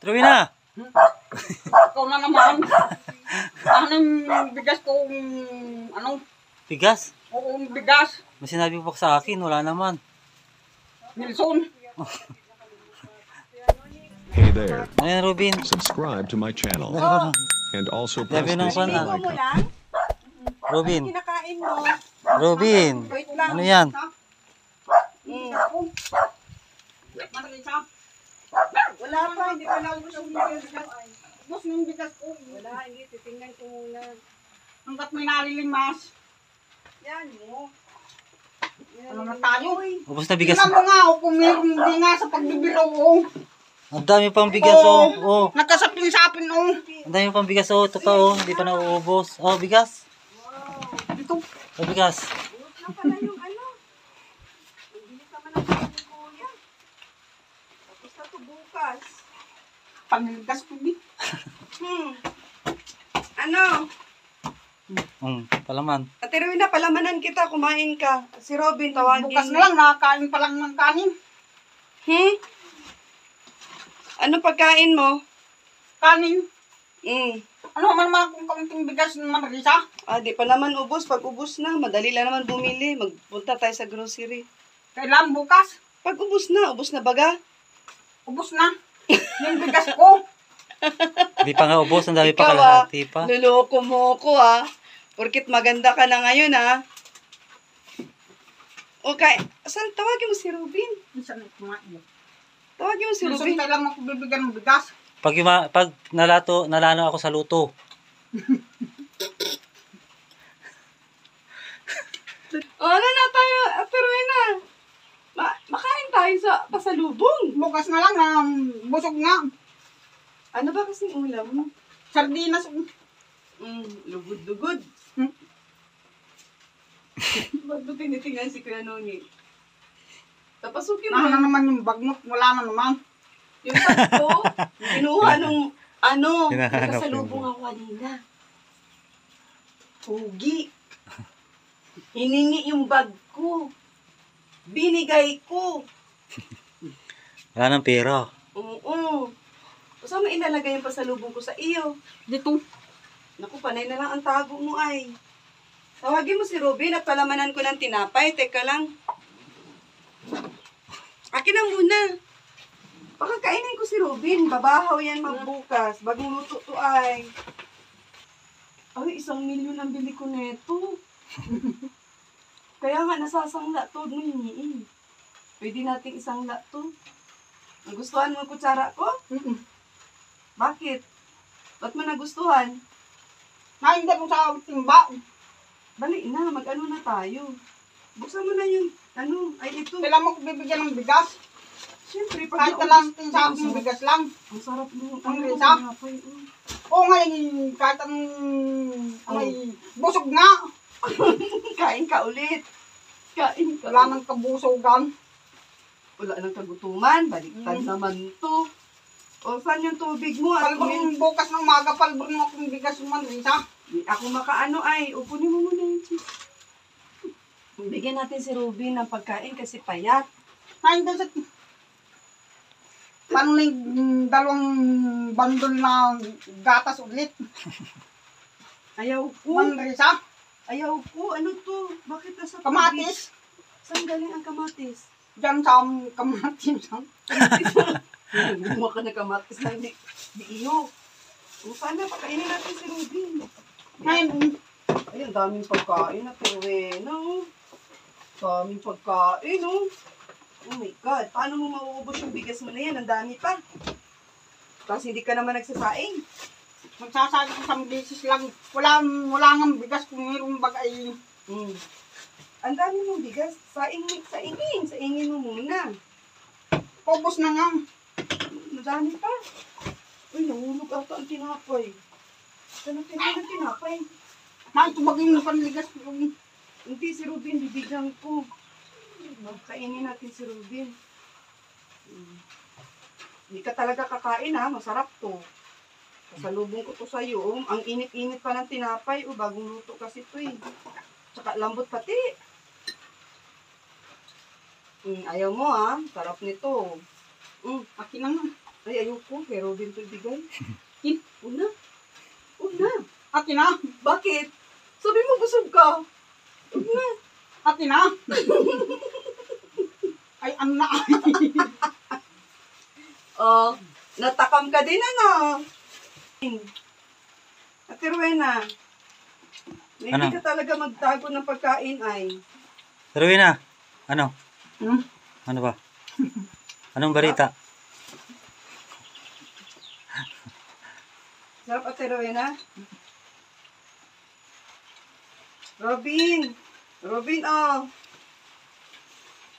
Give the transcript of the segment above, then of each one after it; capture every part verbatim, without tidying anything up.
Tuloy na. Ikaw na naman. Anong bigas kung anong? Bigas? Oo, bigas. May sinabi po sa akin, wala naman. Nelson. Hey there. Ayan, Robin. Subscribe to my channel. Oh. And also press this like button. Robin. Ano kinakain mo? Robin. Ano yan? Wala pa, hindi pa naubos yung bigas. Ubos yung bigas ko. Wala, hindi. Titingnan ko muna. Hanggat may nalilimas. Yan mo. Ano na tayo eh. Ubos na bigas. Tingnan mo nga o kung hindi nga sa pagbibiraw o. Ang dami pang bigas o. Oh. Nagkasapin-sapin o. Ang dami pang bigas o. Ito pa o. Hindi pa nauubos. O, bigas. Ito. O, bigas. Ano pala yung ano? Bilis naman ang pagkakas ko yan. Tapos na ito bukas. Paniligas ko din. Hmm. Ano? Hmm. Palaman. Atiruin na, palamanan kita. Kumain ka. Si Robin, tawagin. Bukas na lang. Nakakain pa lang ng kanin. Hmm? Ano pagkain mo? Kanin. Hmm. Ano man naman kung kaunting bigas naman, Risa? Ah, di pa naman ubos. Pag ubos na, madali lang naman bumili. Magpunta tayo sa grocery. Kailan bukas? Pag ubos na. Ubos na baga? Ubos na. Yung bigas ko. Di pa nga ubos. Ang dami pa kalahati pa. Ikaw ah, luloko mo ko ah. Porkit maganda ka na ngayon ah. Okay. Saan tawagin mo si Robin? Saan ay kumain? Tawagin mo si Robin. Saan kailan mo ko bibigyan ng bigas? Pag, yuma, pag nalato, nalano ako sa luto. O, ano na tayo? Turuin na. Ma makain tayo sa pasalubong. Bukas na lang. Um, busog nga. Ano ba kasing ulam? Sardinas. Mm, lugod-lugod. Hmm? Ba't ba tinitingan si Kuya Noni? Tapasukin mo. Ano naman yung bagnot? Wala na naman. Yung pag ko, kinuha nung, ano, nakasalubong ako kanina. Pugi. Hiningi yung bag ko. Binigay ko. Wala nang pera. Oo. Saan mo inalagay yung pasalubong ko sa iyo? Dito. Naku, panay na lang ang tago mo ay. Tawagin mo si Robin at palamanan ko ng tinapay. Teka lang. Akin na muna. Baka kainin ko si Robin. Babahaw yan magbukas. Bagong luto to ay. Ay, isang milyon ang bili ko neto. Kaya nga, nasasangla to. Nini. Pwede nating isang la to. Nagustuhan mo ang kutsara ko? Mm-mm. Bakit? Ba't mo nagustuhan? Nainda mo sa timba. Bali na, mag-ano na tayo. Buksan mo na yung, ano, ay ito. Kailan mo ko bibigyan ng bigas? Siyempre, pag lang, tinsa akong bigas lang. Ang sarap mo. Ang risa. Oo nga, kahit ang may busog nga. Kain ka ulit. Kain ka. Wala nang kabusogan. Wala nang kagutuman. Baliktad mm. naman to. O, saan yung tubig mo? Palbor yung bukas ng umaga, palbor na akong bigas naman, Risa. Di ako makaano ay. Upunin mo muna yung cheese. Bigyan natin si Robin ng pagkain kasi payat. Kain ka sa... Paano may dalawang bandol na gatas ulit? Ayaw ko. Manresa? Ayaw ko. Ano to? Bakit nasa kamatis? Tubig? Saan galing ang kamatis? Diyan sa kamatis. Gumawa ka na kamatis na di, di iyo. O sana pakainin natin si Robin. Ngayon. Ay, ang daming pagkain na pirwena. Ang daming pagkain. Oh. Oh my God, paano mo mauubos yung bigas mo na yan? Ang dami pa. Tapos hindi ka naman nagsasaing. Magsasaing isang beses lang. Wala, wala nga bigas kung mayroong bagay. Mm. Ang dami mong bigas. Saing, saingin. Saingin mo muna. Ubos na nga. Ang dami pa. Uy, nahulog ata ang tinapay. Saan ang tinapay? Nakitubagin mo panligas ko. Hindi si Robin, bibigyan ko. Kainin natin si Robin. Hmm. Hindi ka talaga kakain ha. Masarap to. Kasalubong ko to sa'yo. Um. Ang init-init pa ng tinapay. O, bagong luto kasi to eh. Tsaka lambot pati. Hmm, ayaw mo ha. Sarap nito. Hmm, akin na nga. Ay, ayoko, pero bento ibigay. In, una. Una. Akin na. Bakit? Sabi mo, busog ka. Una. Akin na. Ay, ano na. Oh, natakam ka din, ano? Ate Rowena, may hindi ka talaga magtago ng pagkain, ay. Rowena, ano? Hmm? Ano ba? Anong barita? Sarap, Ate Rowena. Robin! Robin, oh!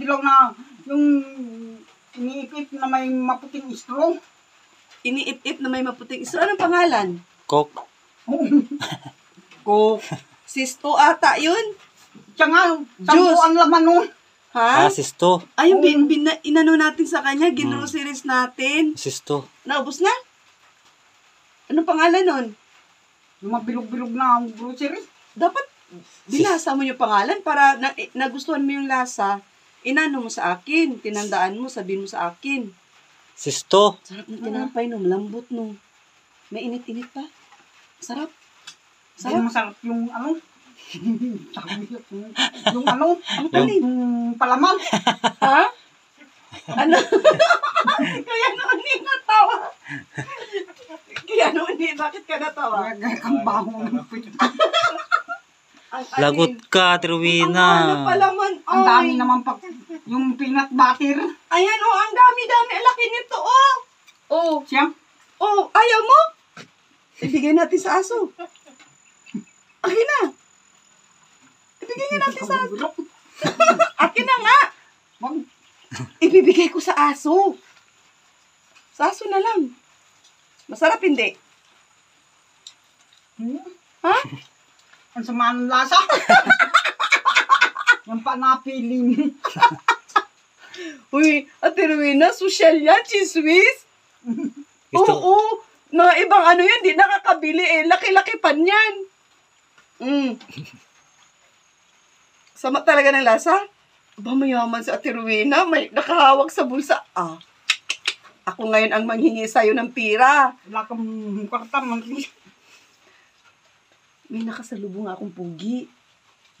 Bilog na yung iniipip na may maputing istro. Iniipip na may maputing istro. Anong pangalan? Coke. Coke. Sisto ata yun. Siya nga, sampo ang laman nun. Ha? Ah, sisto. Ay, yung bin, bin, inano natin sa kanya, ginroseries hmm. natin. Sisto. Naubos na? Anong pangalan nun? Yung mabilog-bilog na groceries. Dapat binasa mo yung pangalan para na, nagustuhan mo yung lasa. Inano mo sa akin, tinandaan mo, sabihin mo sa akin. Sisto. Sarap na tinapay nung, lambot nung. May init-init pa. Sarap. Sarap. Yung masarap yung ano. Yung ano, ano pala yung palamang. Ha? Ano? Kaya noon hindi natawa. Kaya noon hindi, bakit ka natawa? Ang baho ng pwede. Lagot ka, Rowena. Ang ano pala man. Oy. Ang dami naman pag yung peanut butter. Ayan, oh, ang dami-dami. Alaki nito, oh. Oh. Siyang? Oh, ayaw mo? Ibigay natin sa aso. Akin na. Ibigay nga natin sa aso. Akin na nga. Ibibigay ko sa aso. Sa aso na lang. Masarap hindi? Hmm? Ha? Ang sama ng lasa. Yung panapilin. Uy, Ate Rowena, social yan, chismis. Oo, oo. Na ibang ano yan, di nakakabili eh. Laki-laki pa niyan. Mm. Sama talaga ng lasa. Aba, mayaman si Ate Rowena. May nakahawak sa bulsa. Ah, ako ngayon ang manghingi sa'yo ng pira. Wala kang kwarta, manghingi. May nakasalubong akong pugi.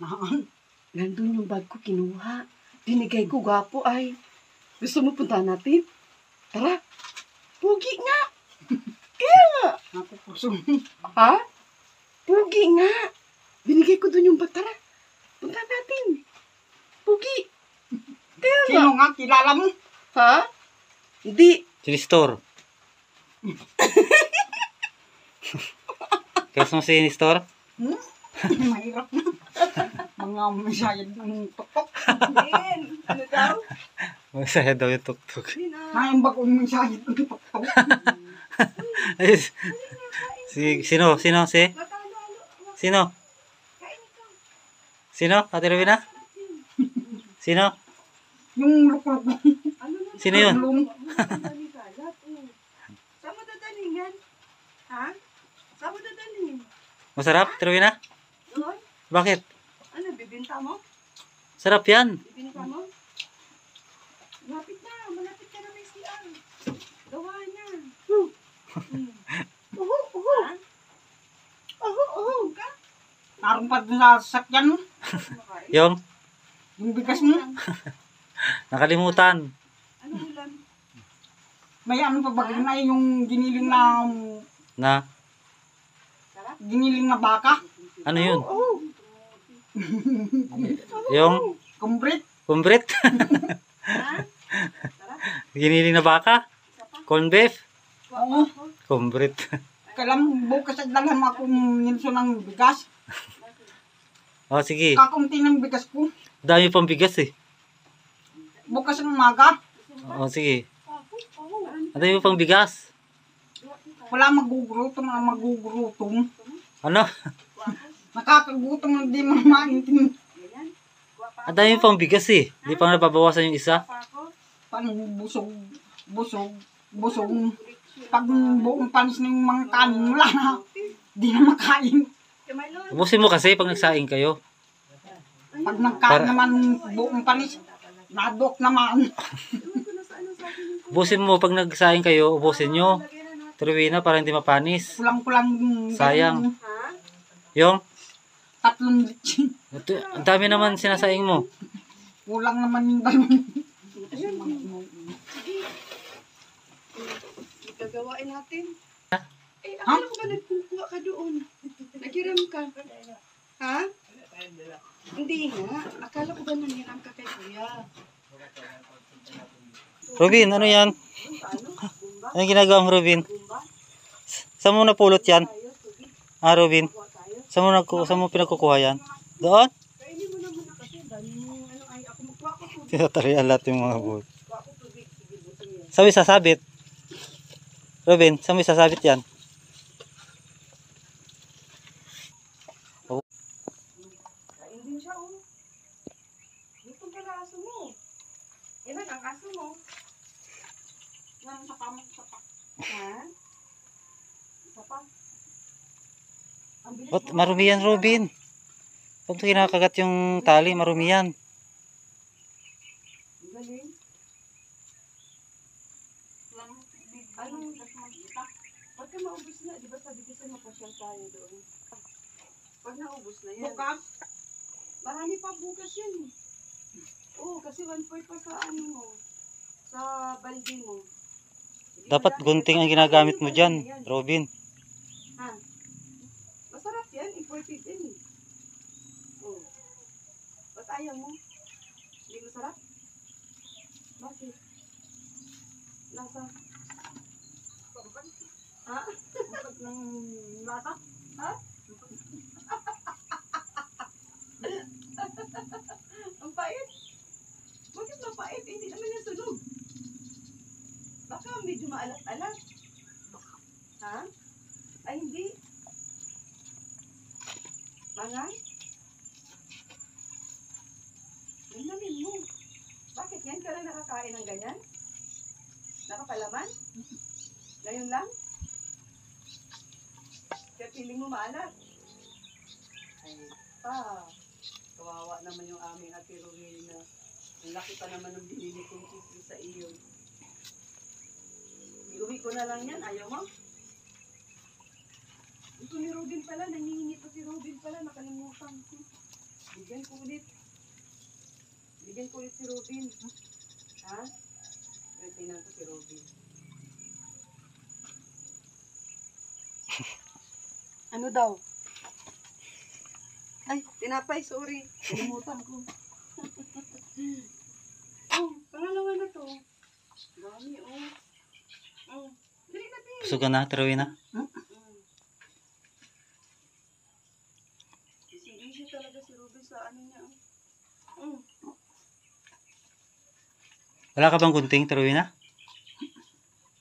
Naan? Nandun yung bag ko kinuha. Binigay ko, gwapo ay. Gusto mo punta natin? Tara. Pugi nga. Kaya nga. Nakukusong. Ha? Pugi nga. Binigay ko dun yung bag. Tara. Punta natin. Pugi. Kaya nga. Sino nga? Kilala mo? Ha? Hindi. Sinistor. Kasi mo sinistor? Hmm? Mahirap na. Mga masyayad ng tuktok. Din, ano daw? Masyayad daw yung tuktok. Naimbag kong masyayad ng tuktok. Si, sino? Sino? Si? Sino? Sino? Ate Rowena? Sino? Yung luklok. Sino yun? Saan mo dadaling yan? Ha? Saan mo dadaling? Masarap, Ate Rowena? Bakit? Ano, bibinta mo? Sarap yan. Bibinta mo? Malapit na. Malapit ka na may C R. Gawa niya. Uhu, uhu. Uhu, uhu. Narong pa din sa sakyan mo. Yung? Yung bigas mo? Nakalimutan. Ano ulan? May ano pa bagay na yung giniling na... Na? Giniling na baka. Ano yun? Oo. Yung? Kumbrit. Kumbrit? Giniling na baka? Corn beef? Oo. Kumbrit. Kailan bukas at dalhan akong nilso ng bigas. O, sige. Kakunti ng bigas ko. Dami pang bigas eh. Bukas ng umaga. O, sige. Dami pang bigas. Wala magugurutong na magugurutong. Ano? Nakakagutong na di mamaintin. Ang dami pang bigas eh. Di pa napabawasan yung isa. Paano busog, busog, busog. Pag buong panis na yung mga kanin, wala na. Di na makain. Ubusin mo kasi pag nagsaing kayo. Pag nagkain naman buong panis, nadok naman. Ubusin mo pag nagsayang kayo, ubusin nyo. Truwina para hindi mapanis. Kulang-kulang. Sayang. Yung? Tatlong litsin. Ang dami naman sinasaing mo. Kulang naman yung dami. Gagawain natin. Eh, akala ko ba nagkukuha ka doon? Nagiram ka. Ha? Hindi nga. Akala ko ba nanghiram ka kay Kuya? Robin, ano yan? Ano ginagawa mo, Robin? Saan mo napulot yan? Ah, Robin? Saan mo, saan mo pinagkukuha yan? Doon? Kainin mo na muna kasi. Dami mo, ano ay, ako magkuha ko tubig. Tinatarihan natin mga buhay. Sabi sasabit. Robin, saan mo sasabit yan? Kain din siya, oh. Itong kalaso mo. Ilan ang kaso mo? Ilan sa pamang sapak. Ha? Sapak. Ba't marumi yan, Robin? Ba't ito kinakagat yung tali, marumi yan. Galing. Anong magkita? Ba't ka maubos na? Di ba sabi ko sa'yo mapasyal tayo doon? Pag naubos na yan. Bukas? Marami pa bukas yun. Oo, kasi one point pa sa ano mo. Sa balde mo. Dapat gunting ang ginagamit mo dyan, Robin. Ha? Masarap yan, imported din. Oh. Ba't ayaw mo? Hindi masarap? Bakit? Lasa? Ha? Lupag ng lasa? Ha? Ang pait? Bakit mapait? Hindi naman yung sunog. Baka medyo maalat-alat. Ha? Ay hindi. Mangan? Ganyanin mo. Bakit yan? Ka lang nakakain ng ganyan? Nakapalaman? Ngayon lang? Kaya piling mo maalat. Ay pa. Kawawa naman yung aming Ate Rowena. Ang laki pa naman ng binili kong chismis sa iyo. Iuwi ko na lang yan. Ayaw mo? Ito ni Robin pala, nangingi pa si Robin pala, nakalimutan ko. Bigyan ko ulit. Bigyan ko ulit si Robin. Ha? Tinan ko si Robin. Ano daw? Ay, tinapay, sorry. Nakalimutan ko. Oh, pangalawa na to. Dami, oh. Oh, dali na din. Gusto ka na, tarawin na? Huh? Talaga si Ruben sa ano niya. Mm. Wala ka bang gunting, Terwina?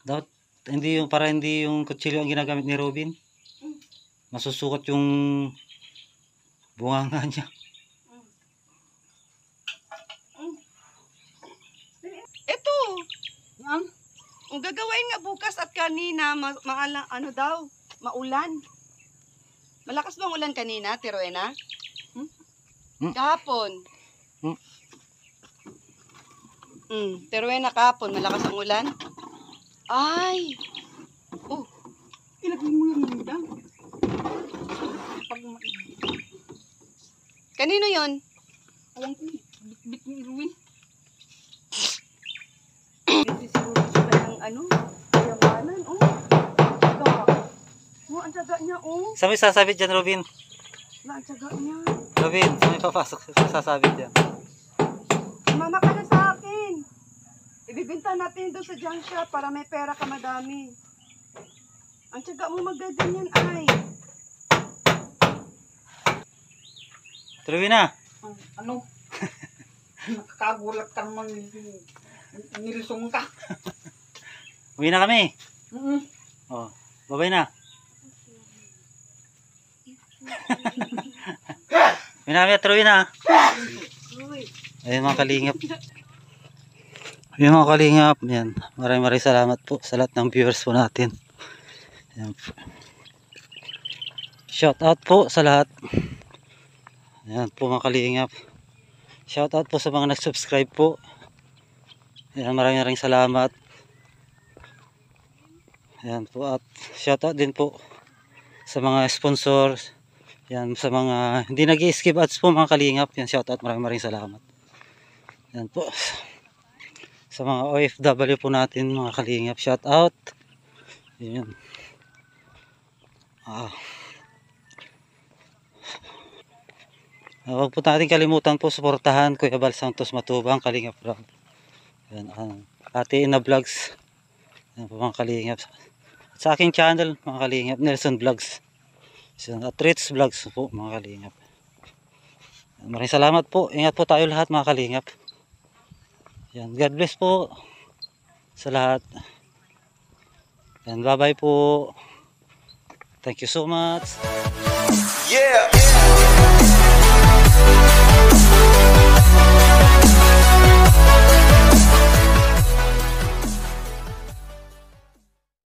Dapat hindi yung para hindi yung kutsilyo ang ginagamit ni Robin. Mm. Masusukat yung bunganga niya. Mm. Mm. Ito. Ma'am, ang gagawain nga bukas at kanina ma maala, ano daw, maulan. Malakas bang ulan kanina, Terwina? Kahapon. Hmm. Mm, pero eh nakapon malakas ang ulan. Ay. Oh, pinagmumulan ng dam. Kanino 'yon? Alam ko, bitbit ni Ruin. Dito siguro sila ng ano, yamanan, oh. Oh, ang tiyaga niya, oh. Sabi sasabit dyan, Robin. Ang tiyaga niya. Robin, saan may papasok? Sasabit yan. Mama ka na sa akin. Ibibinta natin doon sa junk shop para may pera ka madami. Ang tiyaga mo magdadan yan ay. Tuloy na. Ano? Nakakagulat ka naman. Nilisong ka. Uwi na kami. Mm-hmm. Oh, babay na. Minamit, Ruin ha. Ayun mga kalingap. Ayun mga kalingap. Yan. Maraming maraming salamat po sa lahat ng viewers po natin. Ayan po. Shout out po sa lahat. Ayan po mga kalingap. Shout out po sa mga nagsubscribe po. Ayan, maraming maraming salamat. Ayan po, at shoutout din po sa mga sponsor. Ayan, sa mga hindi nag-i-skip ads po mga kalingap. Ayan, shoutout, maraming maraming salamat. Ayan po, sa mga O F W po natin mga kalingap, shoutout. Ayan. Ah. Huwag po natin kalimutan po suportahan Kuya Val Santos Matubang Kalingap Vlog. Ayan, uh, Ate Ina Vlogs. Ayan po mga kalingap. At sa aking channel mga kalingap, Nelson Vlogs. At Rich Vlogs po mga kalingap. Ayan, maraming salamat po. Ingat po tayo lahat mga kalingap. Ayan, God bless po sa lahat. Ayan, bye bye po. Thank you so much. Yeah. Yeah.